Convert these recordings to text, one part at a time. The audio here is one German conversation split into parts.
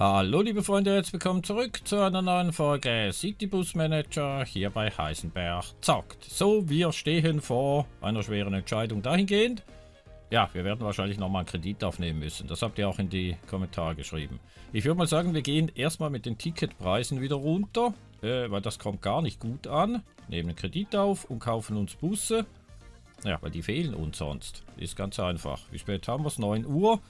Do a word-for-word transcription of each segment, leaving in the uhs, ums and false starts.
Hallo liebe Freunde, jetzt willkommen zurück zu einer neuen Folge City Bus Manager hier bei Heisenberch Zockt. So, wir stehen vor einer schweren Entscheidung dahingehend. Ja, wir werden wahrscheinlich nochmal einen Kredit aufnehmen müssen. Das habt ihr auch in die Kommentare geschrieben. Ich würde mal sagen, wir gehen erstmal mit den Ticketpreisen wieder runter, äh, weil das kommt gar nicht gut an. Nehmen einen Kredit auf und kaufen uns Busse. Ja, weil die fehlen uns sonst. Ist ganz einfach. Wie spät haben wir es? neun Uhr.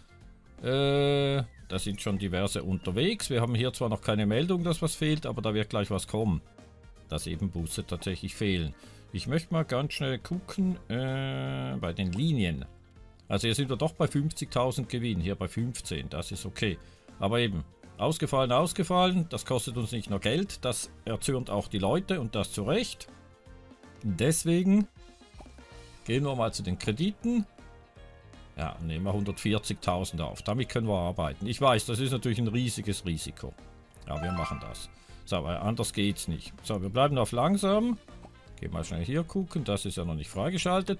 Äh, da sind schon diverse unterwegs. Wir haben hier zwar noch keine Meldung, dass was fehlt, aber da wird gleich was kommen, dass eben Busse tatsächlich fehlen. Ich möchte mal ganz schnell gucken äh, bei den Linien. Also hier sind wir doch bei fünfzigtausend Gewinn, hier bei fünfzehn, das ist okay. Aber eben, ausgefallen, ausgefallen, das kostet uns nicht nur Geld, das erzürnt auch die Leute und das zu Recht. Deswegen gehen wir mal zu den Krediten. Ja, nehmen wir hundertvierzigtausend auf. Damit können wir arbeiten. Ich weiß, das ist natürlich ein riesiges Risiko. Ja, wir machen das. So, weil anders geht's nicht. So, wir bleiben auf langsam. Gehen mal schnell hier gucken. Das ist ja noch nicht freigeschaltet.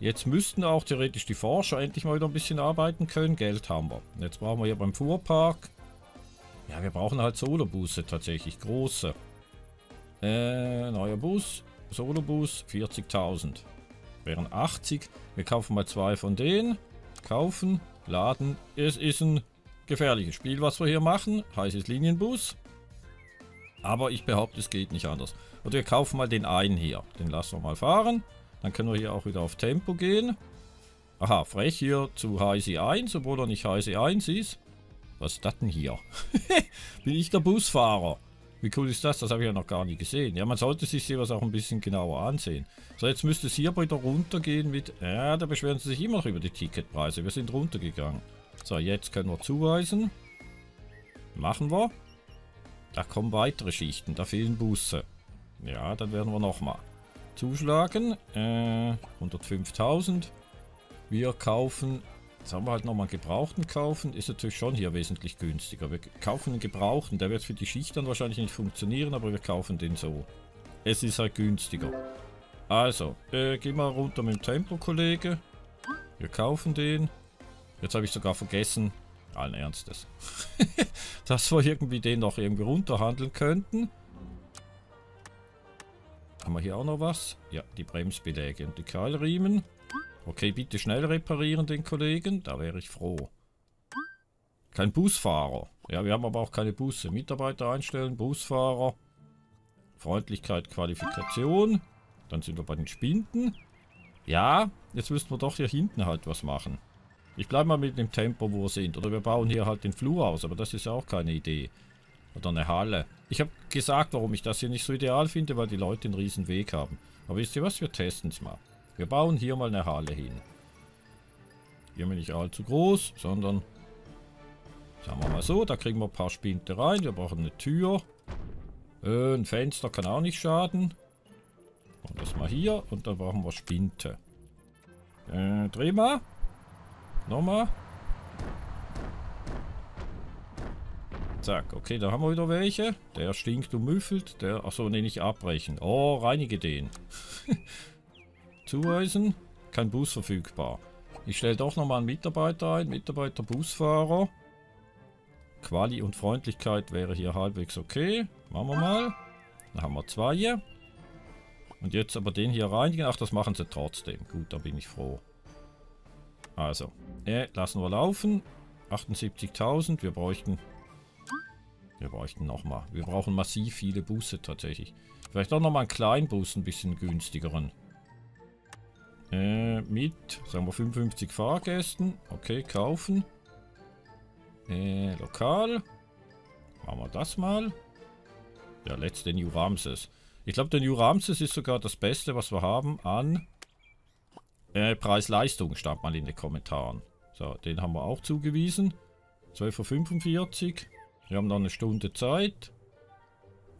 Jetzt müssten auch theoretisch die Forscher endlich mal wieder ein bisschen arbeiten können. Geld haben wir. Jetzt brauchen wir hier beim Fuhrpark. Ja, wir brauchen halt Solobusse tatsächlich. Große. Äh, neuer Bus. Solobus. vierzigtausend. Wären achtzig. Wir kaufen mal zwei von denen. Kaufen, laden. Es ist ein gefährliches Spiel, was wir hier machen. Heißes Linienbus. Aber ich behaupte, es geht nicht anders. Und wir kaufen mal den einen hier. Den lassen wir mal fahren. Dann können wir hier auch wieder auf Tempo gehen. Aha, frech hier zu Heisi eins, obwohl er nicht Heisi eins ist. Was ist das denn hier? Bin ich der Busfahrer? Wie cool ist das? Das habe ich ja noch gar nicht gesehen. Ja, man sollte sich sowas auch ein bisschen genauer ansehen. So, jetzt müsste es hier wieder runtergehen mit... Ja, da beschweren sie sich immer noch über die Ticketpreise. Wir sind runtergegangen. So, jetzt können wir zuweisen. Machen wir. Da kommen weitere Schichten. Da fehlen Busse. Ja, dann werden wir nochmal zuschlagen. Äh, hundertfünftausend. Wir kaufen... Jetzt haben wir halt nochmal einen Gebrauchten kaufen. Ist natürlich schon hier wesentlich günstiger. Wir kaufen einen Gebrauchten. Der wird für die Schicht dann wahrscheinlich nicht funktionieren, aber wir kaufen den so. Es ist halt günstiger. Also, äh, geh mal runter mit dem Tempo, Kollege. Wir kaufen den. Jetzt habe ich sogar vergessen, allen Ernstes, dass wir irgendwie den noch irgendwie runterhandeln könnten. Haben wir hier auch noch was? Ja, die Bremsbeläge und die Keilriemen. Okay, bitte schnell reparieren den Kollegen. Da wäre ich froh. Kein Busfahrer. Ja, wir haben aber auch keine Busse. Mitarbeiter einstellen, Busfahrer. Freundlichkeit, Qualifikation. Dann sind wir bei den Spinden. Ja, jetzt müssten wir doch hier hinten halt was machen. Ich bleibe mal mit dem Tempo, wo wir sind. Oder wir bauen hier halt den Flur aus. Aber das ist ja auch keine Idee. Oder eine Halle. Ich habe gesagt, warum ich das hier nicht so ideal finde, weil die Leute einen riesen Weg haben. Aber wisst ihr was? Wir testen es mal. Wir bauen hier mal eine Halle hin. Hier bin ich nicht allzu groß, sondern sagen wir mal so, da kriegen wir ein paar Spinte rein. Wir brauchen eine Tür. Äh, ein Fenster kann auch nicht schaden. Machen wir das mal hier und dann brauchen wir Spinte. Äh, dreh mal. Nochmal. Zack, okay, da haben wir wieder welche. Der stinkt und müffelt. Der, achso, nee, nicht abbrechen. Oh, reinige den. Zuweisen. Kein Bus verfügbar. Ich stelle doch nochmal einen Mitarbeiter ein. Mitarbeiter, Busfahrer. Quali und Freundlichkeit wäre hier halbwegs okay. Machen wir mal. Dann haben wir zwei hier. Und jetzt aber den hier reinigen. Ach, das machen sie trotzdem. Gut, da bin ich froh. Also, äh, lassen wir laufen. achtundsiebzigtausend. Wir bräuchten... Wir bräuchten nochmal. Wir brauchen massiv viele Busse tatsächlich. Vielleicht auch nochmal einen kleinen Bus, ein bisschen günstigeren. Äh, mit, sagen wir, fünfundfünfzig Fahrgästen. Okay, kaufen. Äh, lokal. Machen wir das mal. Der letzte New Ramses. Ich glaube, der New Ramses ist sogar das Beste, was wir haben an äh, Preis-Leistung, stand mal in den Kommentaren. So, den haben wir auch zugewiesen. zwölf Uhr fünfundvierzig. Wir haben noch eine Stunde Zeit.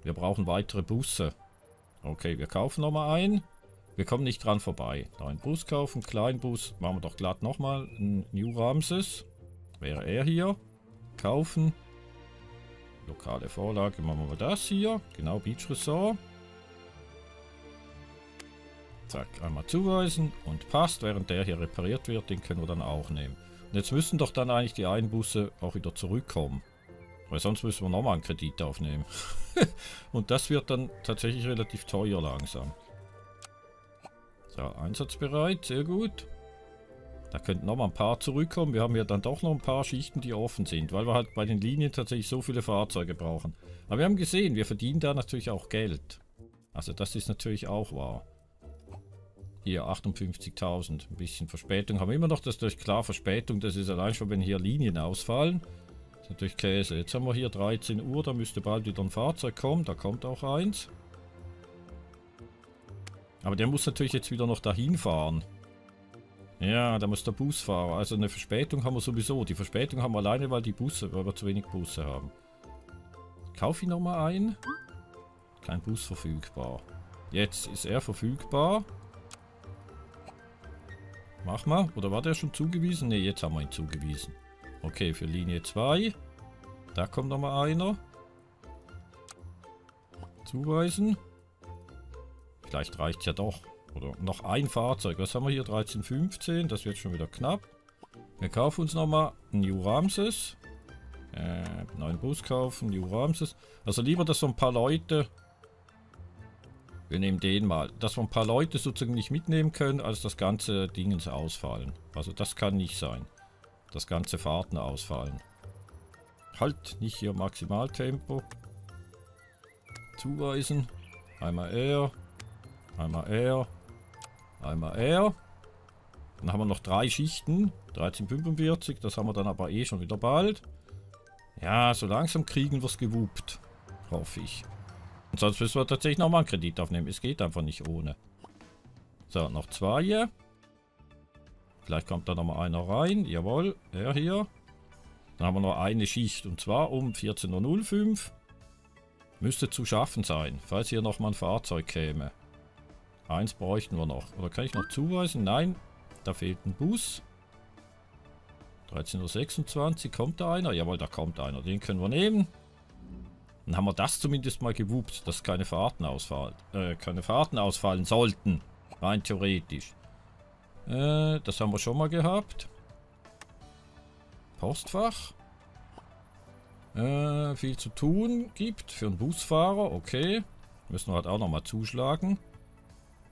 Wir brauchen weitere Busse. Okay, wir kaufen nochmal einen. Wir kommen nicht dran vorbei. Neuen Bus kaufen, Kleinbus. Machen wir doch glatt nochmal einen New Ramses. Wäre er hier. Kaufen. Lokale Vorlage. Machen wir das hier. Genau, Beach Resort. Zack, einmal zuweisen. Und passt, während der hier repariert wird. Den können wir dann auch nehmen. Und jetzt müssen doch dann eigentlich die Einbusse auch wieder zurückkommen. Weil sonst müssen wir nochmal einen Kredit aufnehmen. Und das wird dann tatsächlich relativ teuer langsam. So, einsatzbereit, sehr gut. Da könnten nochmal ein paar zurückkommen. Wir haben ja dann doch noch ein paar Schichten, die offen sind, weil wir halt bei den Linien tatsächlich so viele Fahrzeuge brauchen. Aber wir haben gesehen, wir verdienen da natürlich auch Geld. Also das ist natürlich auch wahr. Hier achtundfünfzigtausend, ein bisschen Verspätung. Haben wir immer noch das durch, klar, Verspätung, das ist allein schon, wenn hier Linien ausfallen. Das ist natürlich Käse. Jetzt haben wir hier dreizehn Uhr, da müsste bald wieder ein Fahrzeug kommen, da kommt auch eins. Aber der muss natürlich jetzt wieder noch dahin fahren. Ja, da muss der Busfahrer, also eine Verspätung haben wir sowieso. Die Verspätung haben wir alleine, weil die Busse, weil wir zu wenig Busse haben. Kauf ich nochmal ein? Kein Bus verfügbar. Jetzt ist er verfügbar. Mach mal. Oder war der schon zugewiesen? Ne, jetzt haben wir ihn zugewiesen. Okay, für Linie zwei. Da kommt nochmal einer. Zuweisen. Vielleicht reicht es ja doch. Oder noch ein Fahrzeug. Was haben wir hier? dreizehn, fünfzehn. Das wird schon wieder knapp. Wir kaufen uns nochmal New Ramses. Äh, neuen Bus kaufen. New Ramses. Also lieber, dass wir ein paar Leute... Wir nehmen den mal. Dass wir ein paar Leute sozusagen nicht mitnehmen können, als das ganze Dingens ausfallen. Also das kann nicht sein. Das ganze Fahrten ausfallen. Halt, nicht hier Maximaltempo. Zuweisen. Einmal er. Einmal er. Einmal er. Dann haben wir noch drei Schichten. dreizehn, fünfundvierzig. Das haben wir dann aber eh schon wieder bald. Ja, so langsam kriegen wir es gewuppt. Hoffe ich. Und sonst müssen wir tatsächlich nochmal einen Kredit aufnehmen. Es geht einfach nicht ohne. So, noch zwei hier. Vielleicht kommt da nochmal einer rein. Jawohl, er hier. Dann haben wir noch eine Schicht. Und zwar um vierzehn Uhr fünf. Müsste zu schaffen sein, falls hier nochmal ein Fahrzeug käme. Eins bräuchten wir noch. Oder kann ich noch zuweisen? Nein, da fehlt ein Bus. dreizehn Uhr sechsundzwanzig, kommt da einer? Jawohl, da kommt einer. Den können wir nehmen. Dann haben wir das zumindest mal gewuppt, dass keine Fahrten ausfallen, äh, keine Fahrten ausfallen sollten. Rein theoretisch. Äh, das haben wir schon mal gehabt. Postfach. Äh, viel zu tun gibt für einen Busfahrer. Okay. Müssen wir halt auch nochmal zuschlagen.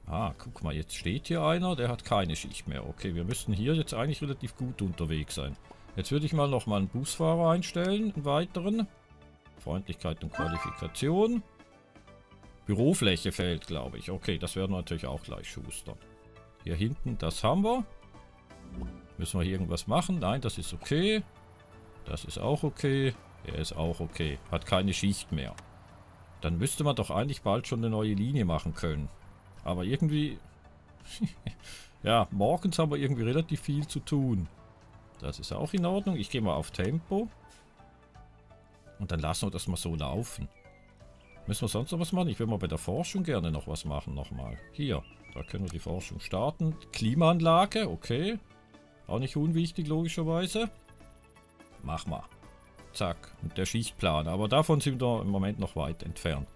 Ah, guck mal, jetzt steht hier einer, der hat keine Schicht mehr. Okay, wir müssten hier jetzt eigentlich relativ gut unterwegs sein. Jetzt würde ich mal nochmal einen Busfahrer einstellen, einen weiteren. Freundlichkeit und Qualifikation. Bürofläche fällt, glaube ich. Okay, das werden wir natürlich auch gleich schustern. Hier hinten, das haben wir. Müssen wir hier irgendwas machen? Nein, das ist okay. Das ist auch okay. Er ist auch okay. Hat keine Schicht mehr. Dann müsste man doch eigentlich bald schon eine neue Linie machen können. Aber irgendwie... ja, morgens haben wir irgendwie relativ viel zu tun. Das ist auch in Ordnung. Ich gehe mal auf Tempo. Und dann lassen wir das mal so laufen. Müssen wir sonst noch was machen? Ich will mal bei der Forschung gerne noch was machen. Nochmal. Hier. Da können wir die Forschung starten. Klimaanlage. Okay. Auch nicht unwichtig, logischerweise. Mach mal. Zack. Und der Schichtplan. Aber davon sind wir im Moment noch weit entfernt.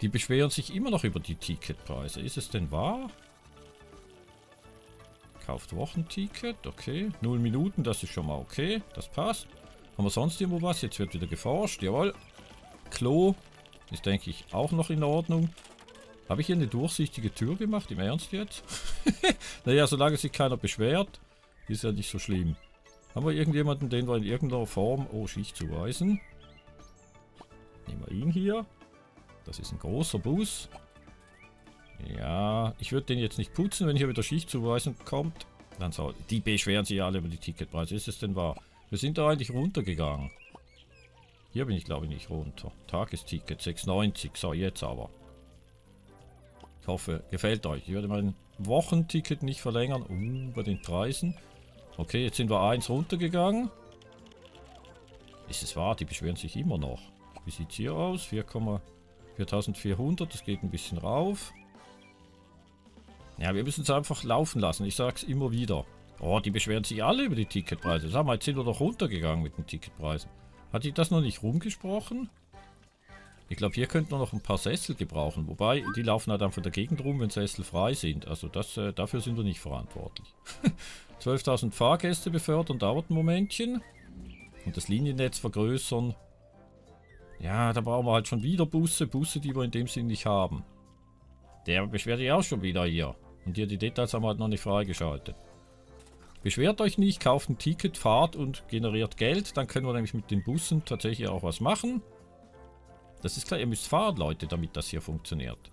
Die beschweren sich immer noch über die Ticketpreise. Ist es denn wahr? Kauft Wochenticket. Okay. Null Minuten. Das ist schon mal okay. Das passt. Haben wir sonst irgendwo was? Jetzt wird wieder geforscht. Jawohl. Klo ist, denke ich, auch noch in Ordnung. Habe ich hier eine durchsichtige Tür gemacht? Im Ernst jetzt? Naja, solange sich keiner beschwert, ist ja nicht so schlimm. Haben wir irgendjemanden, den wir in irgendeiner Form... Oh, Schicht zuweisen. Nehmen wir ihn hier. Das ist ein großer Bus. Ja, ich würde den jetzt nicht putzen, wenn hier wieder Schicht zuweisen kommt. Dann soll... Die beschweren sich alle über die Ticketpreise. Ist es denn wahr? Wir sind da eigentlich runtergegangen. Hier bin ich, glaube ich, nicht runter. Tagesticket sechs neunzig. So, jetzt aber. Ich hoffe, gefällt euch. Ich werde mein Wochenticket nicht verlängern. Uh, bei den Preisen. Okay, jetzt sind wir eins runtergegangen. Ist es wahr? Die beschweren sich immer noch. Wie sieht es hier aus? viertausendvierhundert. Das geht ein bisschen rauf. Ja, wir müssen es einfach laufen lassen. Ich sage es immer wieder. Oh, die beschweren sich alle über die Ticketpreise. Sag mal, jetzt sind wir doch runtergegangen mit den Ticketpreisen. Hat die das noch nicht rumgesprochen? Ich glaube, hier könnten wir noch ein paar Sessel gebrauchen. Wobei, die laufen halt einfach in der Gegend rum, wenn Sessel frei sind. Also das, äh, dafür sind wir nicht verantwortlich. zwölftausend Fahrgäste befördern, dauert ein Momentchen. Und das Liniennetz vergrößern. Ja, da brauchen wir halt schon wieder Busse. Busse, die wir in dem Sinn nicht haben. Der beschwert sich auch schon wieder hier. Und hier die Details haben wir halt noch nicht freigeschaltet. Beschwert euch nicht, kauft ein Ticket, fahrt und generiert Geld. Dann können wir nämlich mit den Bussen tatsächlich auch was machen. Das ist klar, ihr müsst fahren, Leute, damit das hier funktioniert.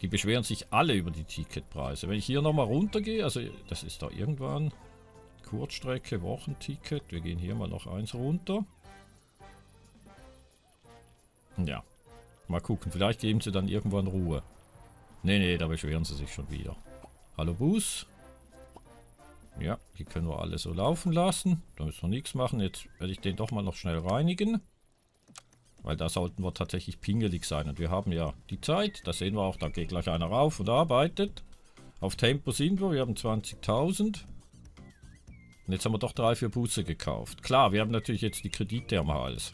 Die beschweren sich alle über die Ticketpreise. Wenn ich hier nochmal runtergehe, also das ist da irgendwann. Kurzstrecke, Wochenticket. Wir gehen hier mal noch eins runter. Ja, mal gucken. Vielleicht geben sie dann irgendwann Ruhe. Ne, ne, da beschweren sie sich schon wieder. Hallo Bus. Ja, hier können wir alle so laufen lassen. Da müssen wir nichts machen. Jetzt werde ich den doch mal noch schnell reinigen. Weil da sollten wir tatsächlich pingelig sein. Und wir haben ja die Zeit. Das sehen wir auch. Da geht gleich einer rauf und arbeitet. Auf Tempo sind wir. Wir haben zwanzigtausend. Und jetzt haben wir doch drei, vier Busse gekauft. Klar, wir haben natürlich jetzt die Kredite am Hals.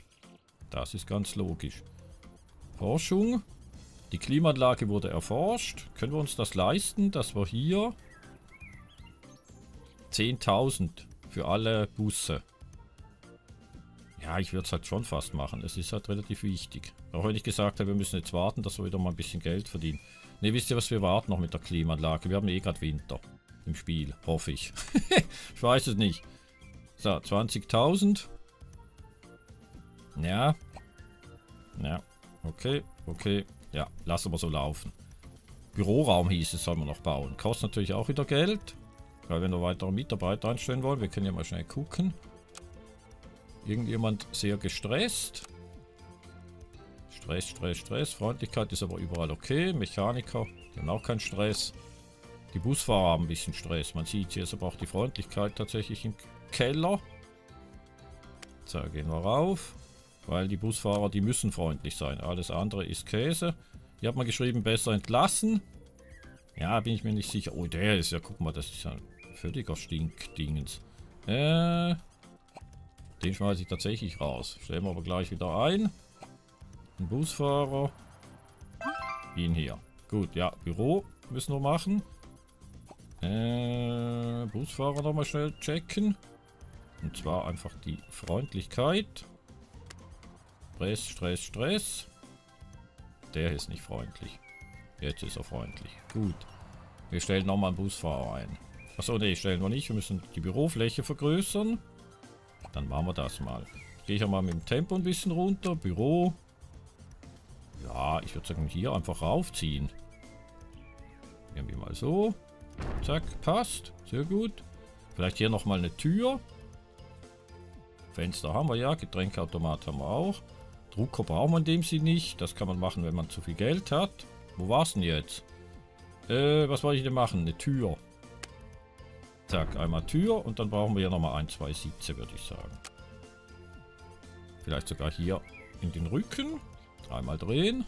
Das ist ganz logisch. Forschung. Die Klimaanlage wurde erforscht. Können wir uns das leisten, dass wir hier zehntausend für alle Busse. Ja, ich würde es halt schon fast machen. Es ist halt relativ wichtig. Auch wenn ich gesagt habe, wir müssen jetzt warten, dass wir wieder mal ein bisschen Geld verdienen. Ne, wisst ihr was? Wir warten noch mit der Klimaanlage. Wir haben eh gerade Winter im Spiel. Hoffe ich. Ich weiß es nicht. So, zwanzigtausend. Ja. Ja. Okay. Okay. Ja, lassen wir so laufen. Büroraum hieß es, sollen wir noch bauen. Kostet natürlich auch wieder Geld. Weil wenn wir weitere Mitarbeiter einstellen wollen, wir können ja mal schnell gucken. Irgendjemand sehr gestresst. Stress, Stress, Stress. Freundlichkeit ist aber überall okay. Mechaniker, die haben auch keinen Stress. Die Busfahrer haben ein bisschen Stress. Man sieht hier ist aber auch die Freundlichkeit tatsächlich im Keller. So, gehen wir rauf. Weil die Busfahrer, die müssen freundlich sein. Alles andere ist Käse. Hier hat man geschrieben, besser entlassen. Ja, bin ich mir nicht sicher. Oh, der ist ja, guck mal, das ist ja ein völliger Stinkdingens. Äh... Den schmeiße ich tatsächlich raus. Stellen wir aber gleich wieder ein. Ein Busfahrer. Ihn hier. Gut, ja, Büro müssen wir machen. Äh, Busfahrer nochmal schnell checken. Und zwar einfach die Freundlichkeit. Stress, Stress, Stress. Der ist nicht freundlich. Jetzt ist er freundlich. Gut. Wir stellen nochmal einen Busfahrer ein. Achso, nee, stellen wir nicht. Wir müssen die Bürofläche vergrößern. Dann machen wir das mal. Gehe ich ja mal mit dem Tempo ein bisschen runter. Büro. Ja, ich würde sagen, hier einfach raufziehen. Irgendwie mal so. Zack, passt. Sehr gut. Vielleicht hier nochmal eine Tür. Fenster haben wir ja. Getränkeautomat haben wir auch. Drucker brauchen wir in dem Sinn nicht. Das kann man machen, wenn man zu viel Geld hat. Wo war's denn jetzt? Äh, was wollte ich denn machen? Eine Tür. Zack, einmal Tür und dann brauchen wir ja nochmal ein, zwei Sitze, würde ich sagen. Vielleicht sogar hier in den Rücken. Einmal drehen.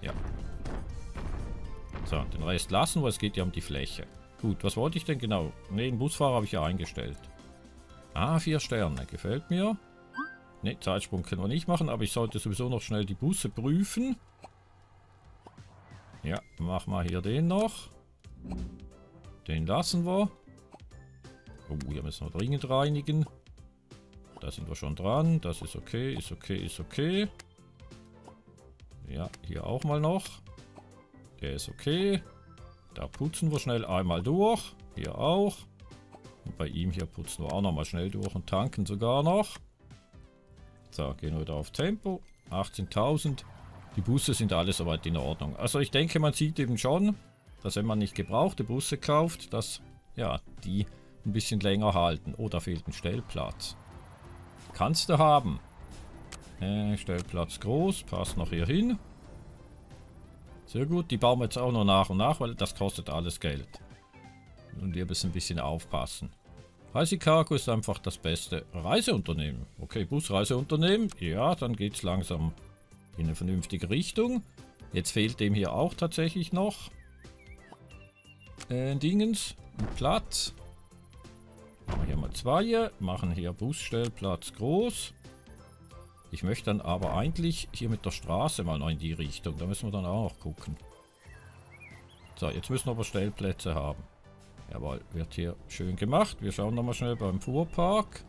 Ja. So, den Rest lassen wir, es geht ja um die Fläche. Gut, was wollte ich denn genau? Ne, den Busfahrer habe ich ja eingestellt. Ah, vier Sterne, gefällt mir. Ne, Zeitsprung können wir nicht machen, aber ich sollte sowieso noch schnell die Busse prüfen. Ja, mach mal hier den noch. Den lassen wir. Oh, hier müssen wir dringend reinigen. Da sind wir schon dran. Das ist okay, ist okay, ist okay. Ja, hier auch mal noch. Der ist okay. Da putzen wir schnell einmal durch. Hier auch. Und bei ihm hier putzen wir auch nochmal schnell durch und tanken sogar noch. So, gehen wir wieder auf Tempo. achtzehntausend. Die Busse sind alle soweit in Ordnung. Also ich denke, man sieht eben schon, dass wenn man nicht gebrauchte Busse kauft, dass ja die ein bisschen länger halten. Oh, da fehlt ein Stellplatz. Kannst du haben. Äh, Stellplatz groß, passt noch hier hin. Sehr gut, die bauen wir jetzt auch noch nach und nach, weil das kostet alles Geld. Und wir müssen ein bisschen aufpassen. Reisecargo ist einfach das beste Reiseunternehmen. Okay, Busreiseunternehmen. Ja, dann geht es langsam in eine vernünftige Richtung. Jetzt fehlt dem hier auch tatsächlich noch Äh, Dingens, Platz. Machen wir hier mal zwei. Machen hier Busstellplatz groß. Ich möchte dann aber eigentlich hier mit der Straße mal noch in die Richtung. Da müssen wir dann auch noch gucken. So, jetzt müssen wir aber Stellplätze haben. Jawohl, wird hier schön gemacht. Wir schauen nochmal schnell beim Fuhrpark.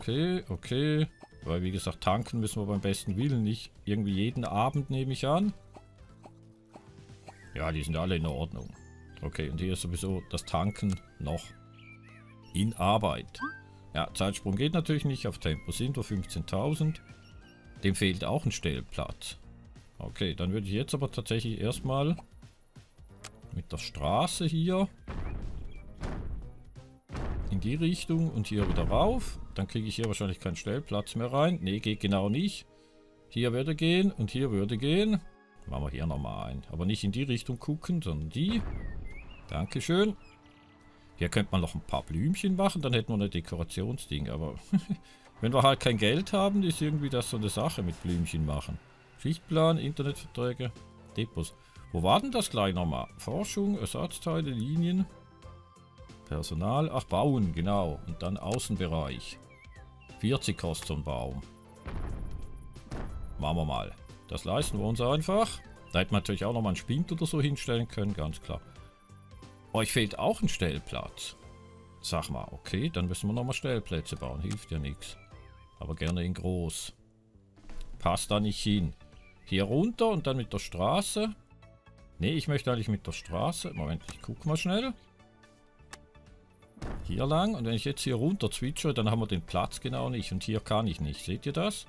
Okay, okay. Weil, wie gesagt, tanken müssen wir beim besten Willen nicht. Irgendwie jeden Abend, nehme ich an. Ja, die sind alle in Ordnung. Okay, und hier ist sowieso das Tanken noch in Arbeit. Ja, Zeitsprung geht natürlich nicht. Auf Tempo sind wir fünfzehntausend. Dem fehlt auch ein Stellplatz. Okay, dann würde ich jetzt aber tatsächlich erstmal mit der Straße hier in die Richtung und hier wieder rauf. Dann kriege ich hier wahrscheinlich keinen Stellplatz mehr rein. Ne, geht genau nicht. Hier würde gehen und hier würde gehen. Machen wir hier nochmal ein. Aber nicht in die Richtung gucken, sondern die. Dankeschön. Hier könnte man noch ein paar Blümchen machen, dann hätten wir eine Dekorationsding. Aber wenn wir halt kein Geld haben, ist irgendwie das so eine Sache mit Blümchen machen. Schichtplan, Internetverträge, Depots. Wo war denn das gleich nochmal? Forschung, Ersatzteile, Linien, Personal. Ach, Bauen, genau. Und dann Außenbereich. vierzig kostet so ein Baum. Machen wir mal. Das leisten wir uns einfach. Da hätten wir natürlich auch nochmal einen Spind oder so hinstellen können, ganz klar. Euch fehlt auch ein Stellplatz. Sag mal, okay, dann müssen wir nochmal Stellplätze bauen. Hilft ja nichts. Aber gerne in groß. Passt da nicht hin. Hier runter und dann mit der Straße. Ne, ich möchte eigentlich mit der Straße. Moment, ich guck mal schnell. Hier lang. Und wenn ich jetzt hier runter zwitsche, dann haben wir den Platz genau nicht. Und hier kann ich nicht. Seht ihr das?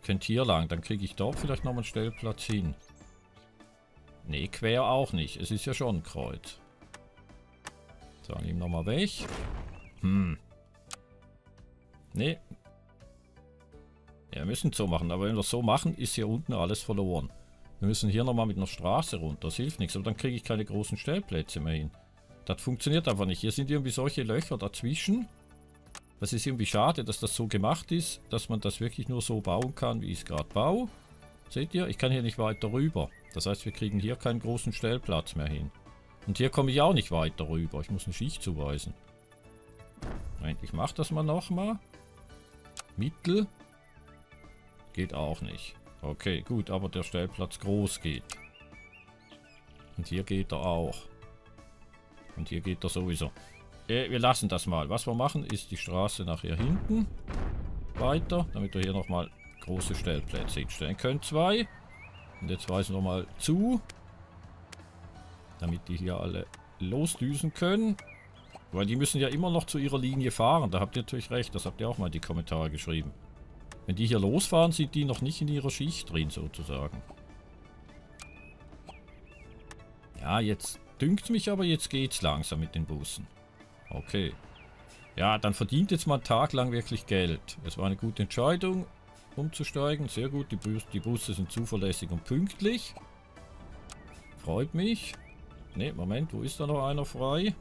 Ich könnte hier lang. Dann kriege ich dort vielleicht nochmal einen Stellplatz hin. Ne, quer auch nicht. Es ist ja schon ein Kreuz. So, nehmen wir nochmal weg. Hm. Ne. Ja, wir müssen es so machen. Aber wenn wir es so machen, ist hier unten alles verloren. Wir müssen hier nochmal mit einer Straße runter. Das hilft nichts. Aber dann kriege ich keine großen Stellplätze mehr hin. Das funktioniert einfach nicht. Hier sind irgendwie solche Löcher dazwischen. Das ist irgendwie schade, dass das so gemacht ist, dass man das wirklich nur so bauen kann, wie ich es gerade baue. Seht ihr? Ich kann hier nicht weiter rüber. Das heißt, wir kriegen hier keinen großen Stellplatz mehr hin. Und hier komme ich auch nicht weiter rüber. Ich muss eine Schicht zuweisen. Moment, ich mache das mal nochmal. Mittel. Geht auch nicht. Okay, gut, aber der Stellplatz groß geht. Und hier geht er auch. Und hier geht er sowieso. Äh, wir lassen das mal. Was wir machen, ist die Straße nachher hinten weiter, damit wir hier nochmal große Stellplätze hinstellen können. Zwei. Und jetzt weisen wir mal zu, damit die hier alle losdüsen können. Weil die müssen ja immer noch zu ihrer Linie fahren. Da habt ihr natürlich recht. Das habt ihr auch mal in die Kommentare geschrieben. Wenn die hier losfahren, sind die noch nicht in ihrer Schicht drin, sozusagen. Ja, jetzt dünkt mich aber, jetzt geht's langsam mit den Bussen. Okay. Ja, dann verdient jetzt mal einen Tag lang wirklich Geld. Es war eine gute Entscheidung, umzusteigen. Sehr gut, die, Bus die Busse sind zuverlässig und pünktlich. Freut mich. Ne, Moment, wo ist da noch einer frei?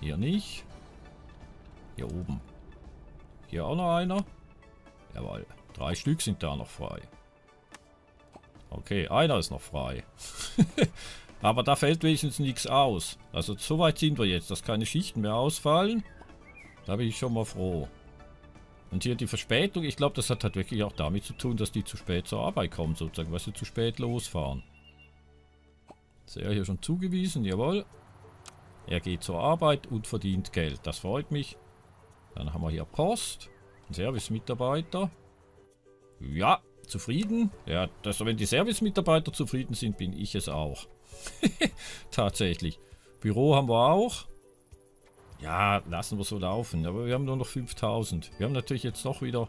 Hier nicht. Hier oben. Hier auch noch einer. Jawohl, drei Stück sind da noch frei. Okay, einer ist noch frei. Aber da fällt wenigstens nichts aus. Also so weit sind wir jetzt, dass keine Schichten mehr ausfallen. Da bin ich schon mal froh. Und hier die Verspätung, ich glaube, das hat halt wirklich auch damit zu tun, dass die zu spät zur Arbeit kommen, sozusagen, weil sie zu spät losfahren. Ist er hier schon zugewiesen, jawohl. Er geht zur Arbeit und verdient Geld, das freut mich. Dann haben wir hier Post. Service-Mitarbeiter. Ja, zufrieden. Ja, also wenn die Service-Mitarbeiter zufrieden sind, bin ich es auch. Tatsächlich. Büro haben wir auch. Ja, lassen wir so laufen. Aber wir haben nur noch fünftausend. Wir haben natürlich jetzt noch wieder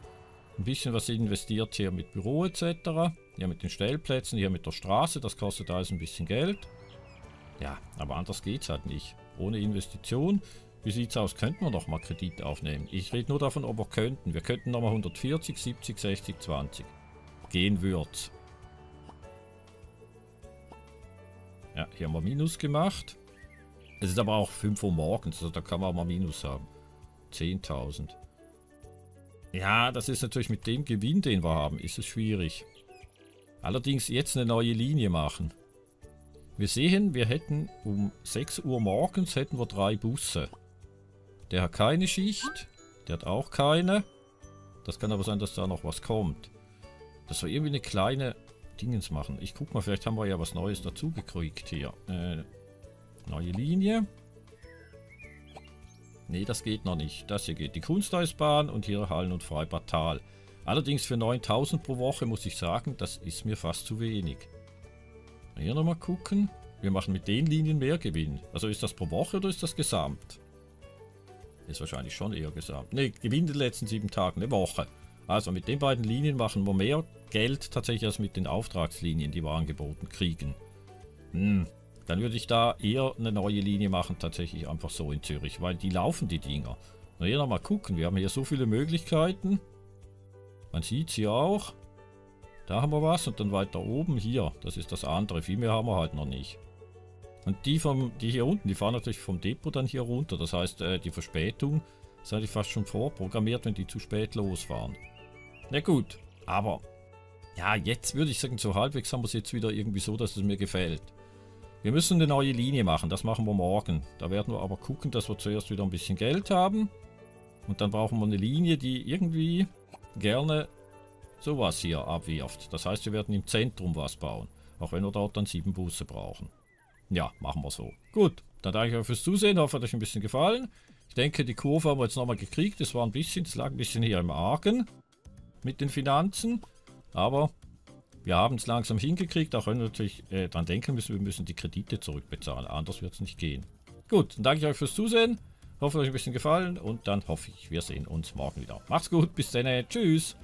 ein bisschen was investiert hier mit Büro et cetera. Hier mit den Stellplätzen, hier mit der Straße. Das kostet alles ein bisschen Geld. Ja, aber anders geht es halt nicht. Ohne Investition. Wie sieht's aus? Könnten wir nochmal Kredit aufnehmen? Ich rede nur davon, ob wir könnten. Wir könnten nochmal hundertvierzig, siebzig, sechzig, zwanzig. Gehen wird's. Ja, hier haben wir Minus gemacht. Es ist aber auch fünf Uhr morgens, also da kann man auch mal Minus haben. zehntausend. Ja, das ist natürlich mit dem Gewinn, den wir haben, ist es schwierig. Allerdings jetzt eine neue Linie machen. Wir sehen, wir hätten um sechs Uhr morgens hätten wir drei Busse. Der hat keine Schicht, der hat auch keine. Das kann aber sein, dass da noch was kommt. Dass wir irgendwie eine kleine Dingens machen. Ich guck mal, vielleicht haben wir ja was Neues dazu gekriegt hier. Äh, neue Linie. Ne, das geht noch nicht. Das hier geht die Kunstheisbahn und hier Hallen- und Freibadtal. Allerdings für neuntausend pro Woche muss ich sagen, das ist mir fast zu wenig. Hier nochmal gucken. Wir machen mit den Linien mehr Gewinn. Also ist das pro Woche oder ist das gesamt? Ist wahrscheinlich schon eher gesamt. Ne, Gewinn in den letzten sieben Tagen, eine Woche. Also mit den beiden Linien machen wir mehr Geld tatsächlich als mit den Auftragslinien, die wir angeboten kriegen. Hm, dann würde ich da eher eine neue Linie machen, tatsächlich einfach so in Zürich, weil die laufen, die Dinger. Na hier nochmal gucken, wir haben hier so viele Möglichkeiten. Man sieht sie auch. Da haben wir was und dann weiter oben hier. Das ist das andere, viel mehr haben wir halt noch nicht. Und die, vom, die hier unten, die fahren natürlich vom Depot dann hier runter. Das heißt, äh, die Verspätung ist eigentlich fast schon vorprogrammiert, wenn die zu spät losfahren. Na gut, aber ja, jetzt würde ich sagen, so halbwegs haben wir es jetzt wieder irgendwie so, dass es mir gefällt. Wir müssen eine neue Linie machen, das machen wir morgen. Da werden wir aber gucken, dass wir zuerst wieder ein bisschen Geld haben. Und dann brauchen wir eine Linie, die irgendwie gerne sowas hier abwirft. Das heißt, wir werden im Zentrum was bauen. Auch wenn wir dort dann sieben Busse brauchen. Ja, machen wir so. Gut, dann danke ich euch fürs Zusehen. Hoffe, hat euch ein bisschen gefallen. Ich denke, die Kurve haben wir jetzt nochmal gekriegt. Das war ein bisschen, das lag ein bisschen hier im Argen mit den Finanzen. Aber wir haben es langsam hingekriegt. Auch wenn wir natürlich äh, dran denken müssen, wir müssen die Kredite zurückbezahlen. Anders wird es nicht gehen. Gut, dann danke ich euch fürs Zusehen. Hoffe, euch ein bisschen gefallen und dann hoffe ich, wir sehen uns morgen wieder. Macht's gut, bis dann, tschüss.